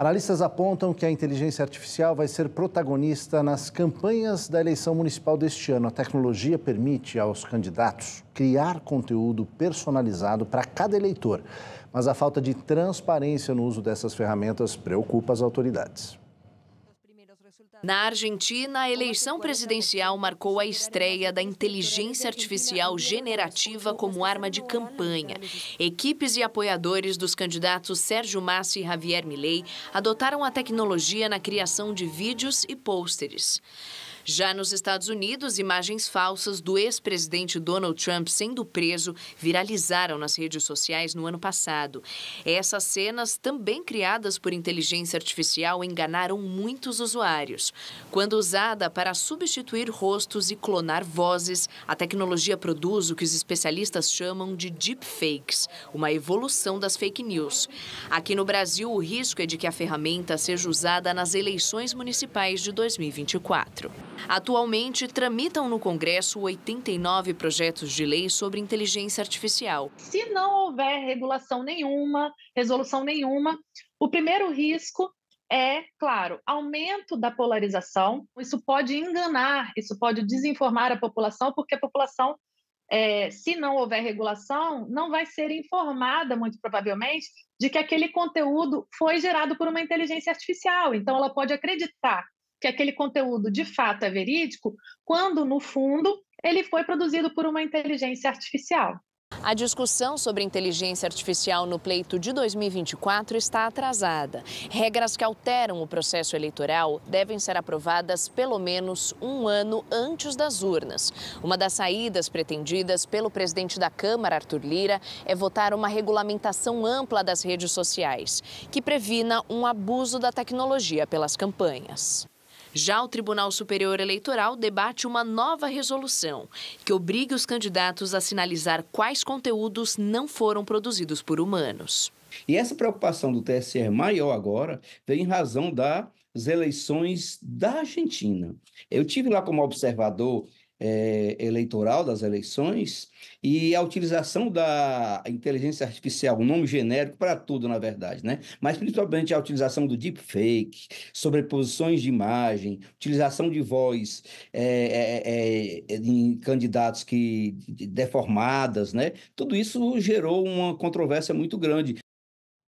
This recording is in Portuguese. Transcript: Analistas apontam que a inteligência artificial vai ser protagonista nas campanhas da eleição municipal deste ano. A tecnologia permite aos candidatos criar conteúdo personalizado para cada eleitor, mas a falta de transparência no uso dessas ferramentas preocupa as autoridades. Na Argentina, a eleição presidencial marcou a estreia da inteligência artificial generativa como arma de campanha. Equipes e apoiadores dos candidatos Sergio Massa e Javier Milei adotaram a tecnologia na criação de vídeos e pôsteres. Já nos Estados Unidos, imagens falsas do ex-presidente Donald Trump sendo preso viralizaram nas redes sociais no ano passado. Essas cenas, também criadas por inteligência artificial, enganaram muitos usuários. Quando usada para substituir rostos e clonar vozes, a tecnologia produz o que os especialistas chamam de deepfakes, uma evolução das fake news. Aqui no Brasil, o risco é de que a ferramenta seja usada nas eleições municipais de 2024. Atualmente, tramitam no Congresso 89 projetos de lei sobre inteligência artificial. Se não houver regulação nenhuma, resolução nenhuma, o primeiro risco é, claro, aumento da polarização. Isso pode enganar, isso pode desinformar a população, porque a população, se não houver regulação, não vai ser informada, muito provavelmente, de que aquele conteúdo foi gerado por uma inteligência artificial. Então, ela pode acreditar que aquele conteúdo de fato é verídico, quando, no fundo, ele foi produzido por uma inteligência artificial. A discussão sobre inteligência artificial no pleito de 2024 está atrasada. Regras que alteram o processo eleitoral devem ser aprovadas pelo menos um ano antes das urnas. Uma das saídas pretendidas pelo presidente da Câmara, Arthur Lira, é votar uma regulamentação ampla das redes sociais, que previna um abuso da tecnologia pelas campanhas. Já o Tribunal Superior Eleitoral debate uma nova resolução que obrigue os candidatos a sinalizar quais conteúdos não foram produzidos por humanos. E essa preocupação do TSE é maior agora, vem em razão das eleições da Argentina. Eu tive lá como observador eleitoral das eleições e a utilização da inteligência artificial, um nome genérico para tudo, na verdade, né? Mas principalmente a utilização do deepfake, sobreposições de imagem, utilização de voz em candidatos deformadas, né? Tudo isso gerou uma controvérsia muito grande.